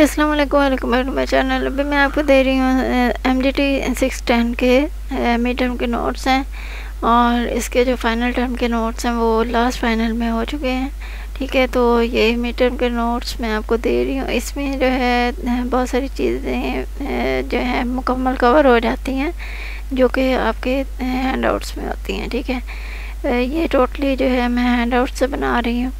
अस्सलाम वालेकुम, welcome back to my channel. अभी मैं आपको दे रही हूँ MGT 610 के मिड टर्म के नोट्स हैं, और इसके जो फ़ाइनल टर्म के नोट्स हैं वो लास्ट फाइनल में हो चुके हैं। ठीक है, तो ये मिड टर्म के नोट्स मैं आपको दे रही हूँ। इसमें जो है बहुत सारी चीज़ें जो है मुकम्मल कवर हो जाती हैं जो कि आपके हैंड आउट्स में होती हैं। ठीक है, ये टोटली जो है मैं हैंड आउट से बना रही हूँ,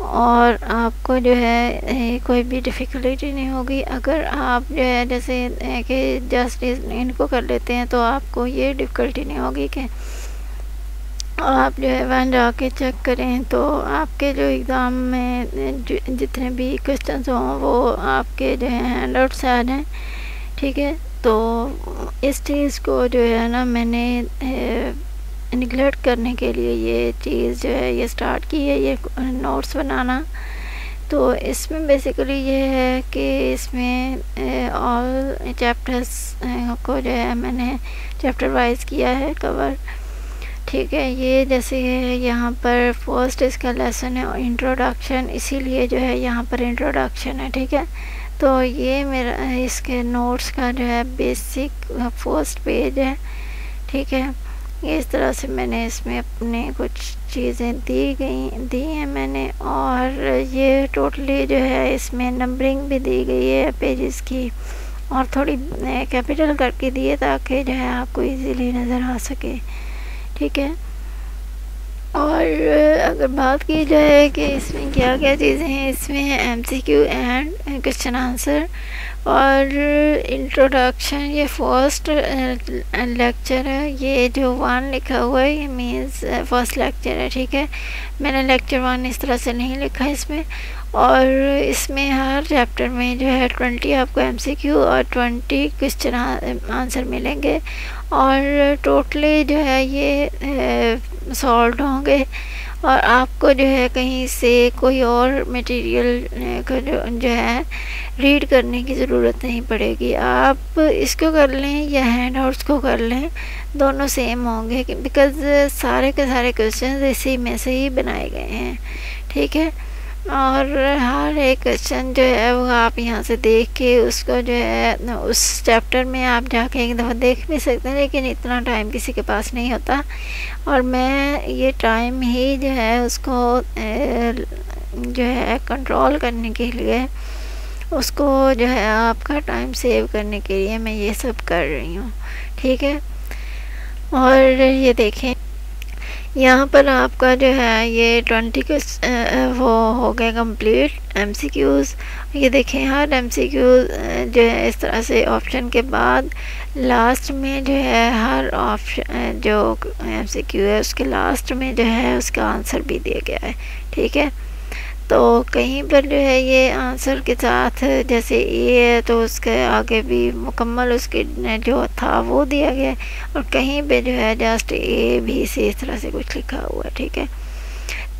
और आपको जो है कोई भी डिफ़िकल्टी नहीं होगी। अगर आप जो है जैसे कि जस्ट इनको कर लेते हैं तो आपको ये डिफ़िकल्टी नहीं होगी कि आप जो है वहाँ जाके चेक करें, तो आपके जो एग्ज़ाम में जितने भी क्वेश्चंस हों वो आपके जो है हैंड आउट से आ जाएँ। ठीक है, तो इस चीज़ को जो है ना मैंने निगलेक्ट करने के लिए ये चीज़ जो है ये स्टार्ट की है, ये नोट्स बनाना। तो इसमें बेसिकली ये है कि इसमें ऑल चैप्टर्स को जो है मैंने चैप्टर वाइज किया है कवर। ठीक है, ये जैसे है यहाँ पर फर्स्ट इसका लेसन है इंट्रोडक्शन, इसीलिए जो है यहाँ पर इंट्रोडक्शन है। ठीक है, तो ये मेरा इसके नोट्स का जो है बेसिक फर्स्ट पेज है। ठीक है, इस तरह से मैंने इसमें अपने कुछ चीज़ें दी हैं मैंने, और ये टोटली जो है इसमें नंबरिंग भी दी गई है पेजेस की, और थोड़ी कैपिटल करके दी है ताकि जो है आपको इजीली नज़र आ सके। ठीक है, और अगर बात की जाए कि इसमें क्या क्या चीज़ें हैं, इसमें है MCQ एंड क्वेश्चन आंसर, और इंट्रोडक्शन ये फर्स्ट लेक्चर है। ये जो 1 लिखा हुआ है ये मीन्स फर्स्ट लेक्चर है। ठीक है, मैंने लेक्चर 1 इस तरह से नहीं लिखा इसमें, और इसमें हर चैप्टर में जो है 20 आपको MCQ और 20 क्वेश्चन आंसर मिलेंगे, और टोटली जो है ये सॉल्व होंगे, और आपको जो है कहीं से कोई और मटेरियल को जो है रीड करने की ज़रूरत नहीं पड़ेगी। आप इसको कर लें या हैंड आउट्स को कर लें, दोनों सेम होंगे बिकॉज़ सारे के सारे क्वेश्चंस इसी में से ही बनाए गए हैं। ठीक है, और हर एक क्वेश्चन जो है वो आप यहाँ से देख के उसको जो है उस चैप्टर में आप जाके एक दफ़ा देख भी सकते हैं, लेकिन इतना टाइम किसी के पास नहीं होता, और मैं ये टाइम ही जो है उसको जो है कंट्रोल करने के लिए, उसको जो है आपका टाइम सेव करने के लिए मैं ये सब कर रही हूँ। ठीक है, और ये देखें यहाँ पर आपका जो है ये 20 वो हो गए कंप्लीट MCQs। ये देखें हर MCQ जो है इस तरह से ऑप्शन के बाद लास्ट में जो है हर ऑप्शन जो MCQ है उसके लास्ट में जो है उसका आंसर भी दिया गया है। ठीक है, तो कहीं पर जो है ये आंसर के साथ जैसे ए है तो उसके आगे भी मुकम्मल उसके जो था वो दिया गया है, और कहीं पे जो है जस्ट ए भी से इस तरह से कुछ लिखा हुआ है। ठीक है,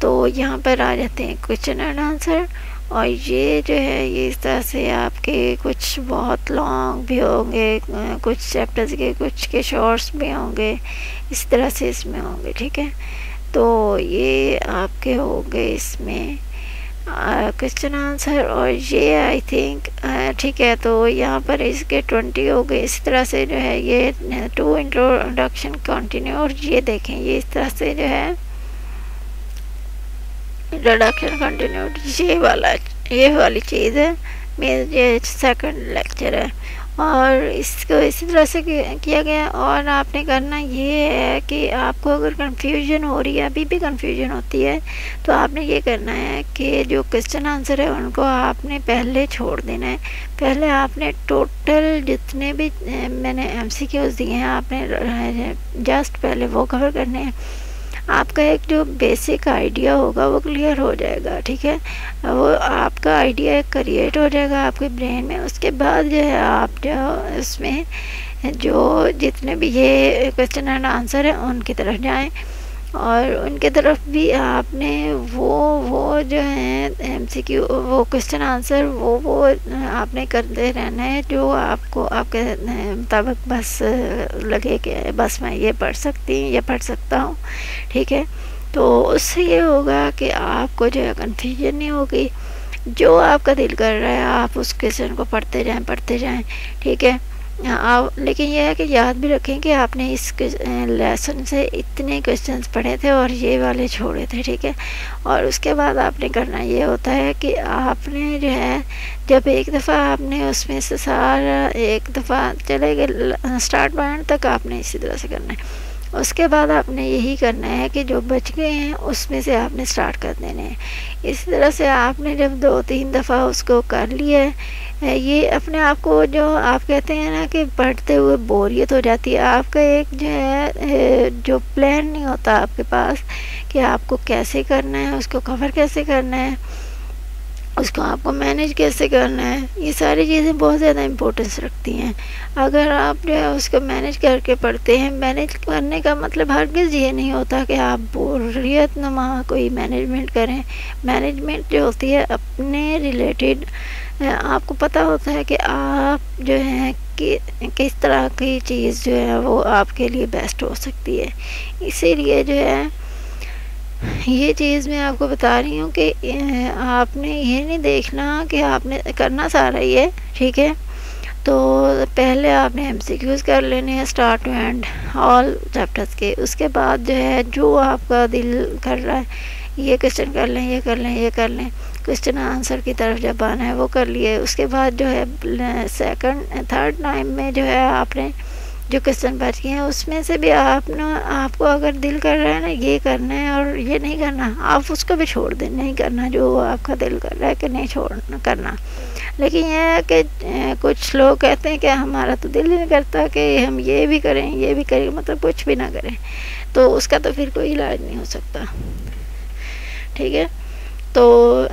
तो यहाँ पर आ जाते हैं क्वेश्चन एंड आंसर, और ये जो है ये इस तरह से आपके कुछ बहुत लॉन्ग भी होंगे, कुछ चैप्टर्स के कुछ के शॉर्ट्स भी होंगे, इस तरह से इसमें होंगे। ठीक है, तो ये आपके होंगे इसमें क्वेश्चन आंसर, और ये आई थिंक ठीक है, तो यहाँ पर इसके 20 हो गए। इस तरह से जो है ये 2 इंट्रोडक्शन कंटिन्यू, और ये देखें ये इस तरह से जो है इंट्रोडक्शन कंटिन्यू ये वाली चीज़ है, मीन ये सेकंड लेक्चर है, और इसको इसी तरह से किया गया। और आपने करना ये है कि आपको अगर कंफ्यूजन हो रही है, अभी भी कंफ्यूजन होती है, तो आपने ये करना है कि जो क्वेश्चन आंसर है उनको आपने पहले छोड़ देना है। पहले आपने टोटल जितने भी मैंने MCQs दिए हैं आपने जस्ट पहले वो कवर करने हैं, आपका एक जो बेसिक आइडिया होगा वो क्लियर हो जाएगा। ठीक है, वो आपका आइडिया क्रिएट हो जाएगा आपके ब्रेन में, उसके बाद जो है आप जो इसमें जो जितने भी ये क्वेश्चन एंड आंसर है उनकी तरफ जाएं, और उनके तरफ भी आपने वो जो है MCQ वो क्वेश्चन आंसर वो आपने करते रहना है जो आपको आपके मुताबिक बस लगे कि बस मैं ये पढ़ सकती हूँ, ये पढ़ सकता हूँ। ठीक है, तो उससे ये होगा कि आपको जो है कन्फ्यूजन नहीं होगी, जो आपका दिल कर रहा है आप उस क्वेश्चन को पढ़ते जाएं, ठीक है। आप लेकिन यह है कि याद भी रखें कि आपने इस लेसन से इतने क्वेश्चंस पढ़े थे और ये वाले छोड़े थे, ठीक है। और उसके बाद आपने करना ये होता है कि आपने जो है जब एक दफ़ा आपने उसमें से सारा एक दफ़ा चले गए स्टार्ट पॉइंट तक आपने इसी तरह से करना है। उसके बाद आपने यही करना है कि जो बच गए हैं उसमें से आपने स्टार्ट कर देने हैं। इस तरह से आपने जब 2-3 दफ़ा उसको कर लिया है, ये अपने आप को जो आप कहते हैं ना कि पढ़ते हुए बोरियत हो जाती है, आपका एक जो है जो प्लान नहीं होता आपके पास कि आपको कैसे करना है, उसको कवर कैसे करना है, उसको आपको मैनेज कैसे करना है, ये सारी चीज़ें बहुत ज़्यादा इम्पोर्टेंस रखती हैं। अगर आप जो है उसको मैनेज करके पढ़ते हैं, मैनेज करने का मतलब हरगिज़ ये नहीं होता कि आप बोरियत नुमा कोई मैनेजमेंट करें। मैनेजमेंट जो होती है अपने रिलेटेड आपको पता होता है कि आप जो है कि किस तरह की चीज़ जो है वो आपके लिए बेस्ट हो सकती है। इसीलिए जो है ये चीज़ मैं आपको बता रही हूँ कि आपने ये नहीं देखना कि आपने करना सारा ही है, ठीक है। तो पहले आपने MCQs कर लेने हैं start to end all chapters के। उसके बाद जो है जो आपका दिल कर रहा है ये क्वेश्चन कर लें, ये कर लें, ये कर लें, क्वेश्चन आंसर की तरफ जब आना है वो कर लिए। उसके बाद जो है सेकंड थर्ड टाइम में जो है आपने जो क्वेश्चन बच गए हैं उसमें से भी आप ना, आपको अगर दिल कर रहा है ना ये करना है और ये नहीं करना, आप उसको भी छोड़ दें, नहीं करना जो आपका दिल कर रहा है कि नहीं छोड़ना करना। लेकिन यह है कि कुछ लोग कहते हैं कि हमारा तो दिल ही नहीं करता कि हम ये भी करें ये भी करें, मतलब कुछ भी ना करें, तो उसका तो फिर कोई इलाज नहीं हो सकता, ठीक है। तो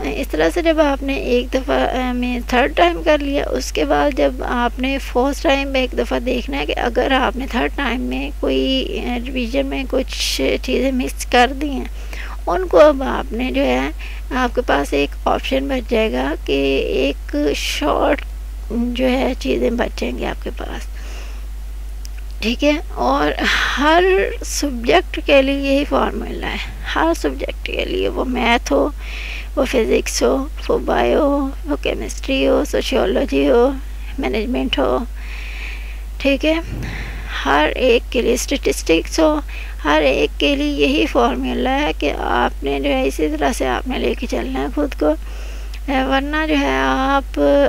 इस तरह से जब आपने एक दफ़ा में थर्ड टाइम कर लिया, उसके बाद जब आपने फोर्थ टाइम में एक दफ़ा देखना है कि अगर आपने थर्ड टाइम में कोई रिवीजन में कुछ चीज़ें मिस कर दी हैं उनको अब आपने जो है आपके पास एक ऑप्शन बच जाएगा कि एक शॉर्ट जो है चीज़ें बचेंगी आपके पास, ठीक है। और हर सब्जेक्ट के लिए यही फार्मूला है, हर सब्जेक्ट के लिए, वो मैथ हो, वो फिज़िक्स हो, वो बायो हो, वो केमिस्ट्री हो, सोशियोलॉजी हो, मैनेजमेंट हो, ठीक है, हर एक के लिए, स्टैटिस्टिक्स हो, हर एक के लिए यही फार्मूला है कि आपने जो है इसी तरह से आपने लेके चलना है खुद को। वरना जो है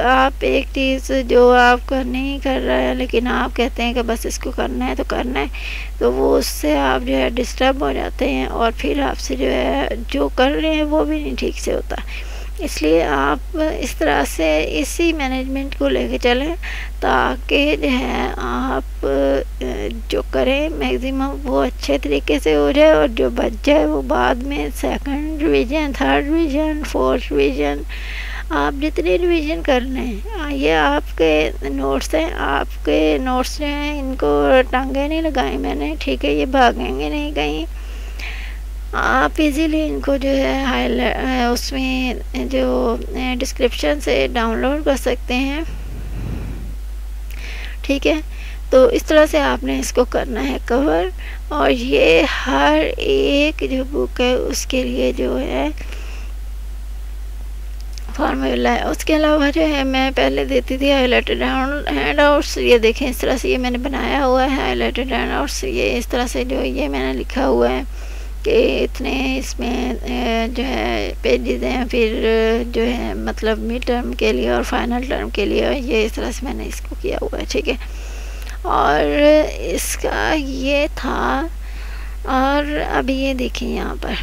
आप एक चीज़ जो आपका नहीं कर रहा है लेकिन आप कहते हैं कि बस इसको करना है तो करना है, तो वो उससे आप जो है डिस्टर्ब हो जाते हैं और फिर आपसे जो है जो कर रहे हैं वो भी नहीं ठीक से होता। इसलिए आप इस तरह से इसी मैनेजमेंट को लेके चलें ताकि जो है आप जो करें मैक्सिमम वो अच्छे तरीके से हो जाए और जो बच जाए वो बाद में second revision, third revision, fourth revision, आप जितने रिवीजन करने हैं, ये आपके नोट्स हैं, आपके नोट्स जो हैं इनको टांगे नहीं लगाई मैंने, ठीक है, ये भागेंगे नहीं कहीं, आप इजीली इनको जो है हाईलाइट उसमें जो डिस्क्रिप्शन से डाउनलोड कर सकते हैं, ठीक है। तो इस तरह से आपने इसको करना है कवर। और ये हर एक जो बुक है उसके लिए जो है फार्मूला है। उसके अलावा जो है मैं पहले देती थी हाईलाइटेड हैंड आउट्स, ये देखें इस तरह से ये मैंने बनाया हुआ है हाईलाइटेड हैंड आउट्स, ये इस तरह से जो ये मैंने लिखा हुआ है कि इतने इसमें जो है पेजेस हैं, फिर जो है मतलब मिड टर्म के लिए और फाइनल टर्म के लिए, ये इस तरह से मैंने इसको किया हुआ है, ठीक है। और इसका ये था। और अभी ये देखिए यहाँ पर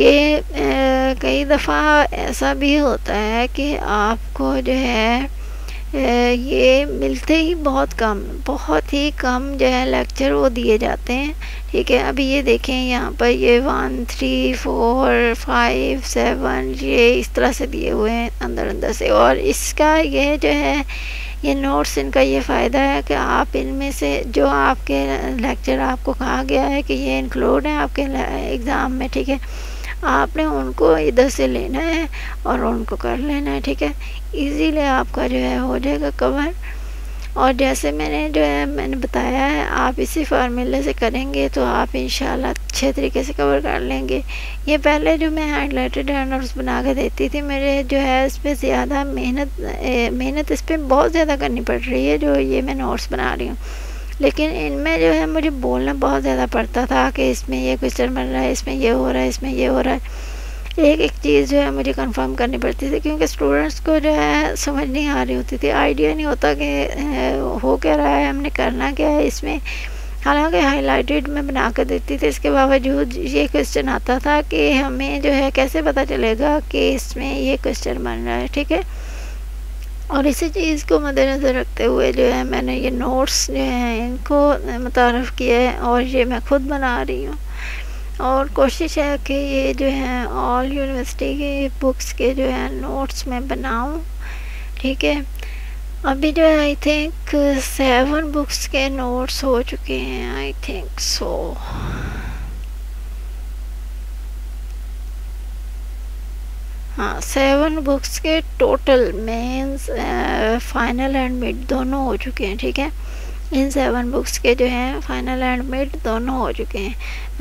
कि कई दफ़ा ऐसा भी होता है कि आपको जो है ये मिलते ही बहुत ही कम जो है लेक्चर वो दिए जाते हैं, ठीक है। अभी ये देखें यहाँ पर ये 1, 3, 4, 5, 7 ये इस तरह से दिए हुए हैं अंदर अंदर से। और इसका ये जो है ये नोट्स, इनका ये फ़ायदा है कि आप इनमें से जो आपके लेक्चर आपको कहा गया है कि ये इंक्लूड है आपके एग्ज़ाम में, ठीक है, आपने उनको इधर से लेना है और उनको कर लेना है, ठीक है। इजीली आपका जो है हो जाएगा कवर। और जैसे मैंने बताया है, आप इसी फार्मूले से करेंगे तो आप इंशाल्लाह अच्छे तरीके से कवर कर लेंगे। ये पहले जो मैं हाइलाइटेड हैंड नोट्स बना के देती थी, मेरे जो है इस पर ज़्यादा मेहनत इस पर बहुत ज़्यादा करनी पड़ रही है, जो ये मैं नोट्स बना रही हूँ। लेकिन इनमें जो है मुझे बोलना बहुत ज़्यादा पड़ता था कि इसमें ये क्वेश्चन बन रहा है, इसमें ये हो रहा है, इसमें ये हो रहा है। एक एक चीज़ जो है मुझे कंफर्म करनी पड़ती थी, क्योंकि स्टूडेंट्स को जो है समझ नहीं आ रही होती थी, आइडिया नहीं होता कि हो क्या रहा है, हमने करना क्या है इसमें। हालांकि हाइलाइटेड मैं बना कर देती थी, इसके बावजूद ये क्वेश्चन आता था कि हमें जो है कैसे पता चलेगा कि इसमें ये क्वेश्चन बन रहा है, ठीक है। और इसी चीज़ को मद्देनज़र रखते हुए जो है मैंने ये नोट्स जो हैं इनको मुतारफ़ किया है, और ये मैं खुद बना रही हूँ। और कोशिश है कि ये जो है ऑल यूनिवर्सिटी के बुक्स के जो है नोट्स मैं बनाऊं, ठीक है। अभी जो है आई थिंक 7 बुक्स के नोट्स हो चुके हैं, आई थिंक सो। हाँ, 7 बुक्स के total mains final and mid दोनों हो चुके हैं, ठीक है। इन 7 बुक्स के जो हैं फाइनल एंड मिड दोनों हो चुके हैं,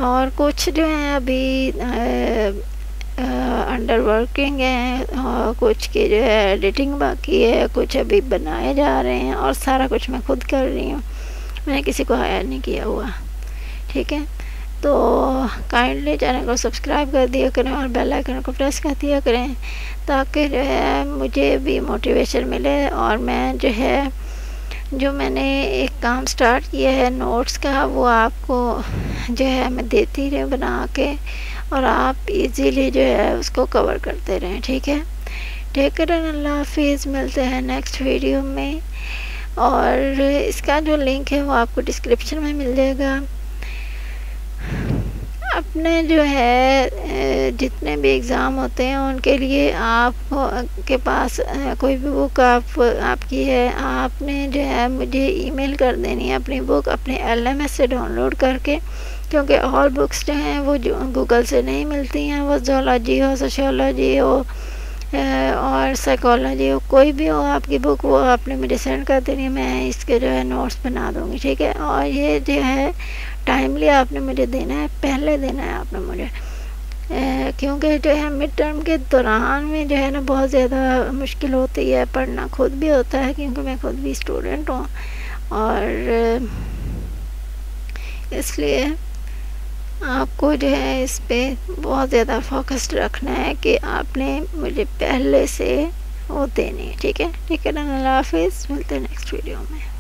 और कुछ जो हैं अभी अंडर वर्किंग हैं, और कुछ के जो है एडिटिंग बाकी है, कुछ अभी बनाए जा रहे हैं, और सारा कुछ मैं खुद कर रही हूँ, मैंने किसी को हायर नहीं किया हुआ, ठीक है। तो काइंडली चैनल को सब्सक्राइब कर दिया करें और बेल आइकन को प्रेस कर दिया करें, ताकि जो है मुझे भी मोटिवेशन मिले और मैं जो है जो मैंने एक काम स्टार्ट किया है नोट्स का, वो आपको जो है मैं देती रहूँ बना के, और आप इजीली जो है उसको कवर करते रहें, ठीक है। टेक केयर, अल्लाह हाफिज़। मिलते हैं नेक्स्ट वीडियो में, और इसका जो लिंक है वो आपको डिस्क्रिप्शन में मिल जाएगा। अपने जो है जितने भी एग्ज़ाम होते हैं उनके लिए आप के पास कोई भी बुक आपकी है, आपने जो है मुझे ईमेल कर देनी है अपनी बुक अपने LMS से डाउनलोड करके, क्योंकि ऑल बुक्स जो हैं वो गूगल से नहीं मिलती हैं, वो ज़ूलॉजी हो, सोशियोलॉजी हो और साइकोलॉजी हो, कोई भी हो आपकी बुक, वो आपने मुझे सेंड कर देनी है, मैं इसके जो है नोट्स बना दूँगी, ठीक है। और ये जो है टाइमली आपने मुझे देना है, पहले देना है आपने मुझे, क्योंकि जो है मिड टर्म के दौरान में जो है ना बहुत ज़्यादा मुश्किल होती है, पढ़ना खुद भी होता है, क्योंकि मैं खुद भी स्टूडेंट हूँ, और इसलिए आपको जो है इस पर बहुत ज़्यादा फोकस्ड रखना है कि आपने मुझे पहले से वो देनी है, ठीक है। अल्लाह हाफिज़, मिलते हैं नेक्स्ट वीडियो में।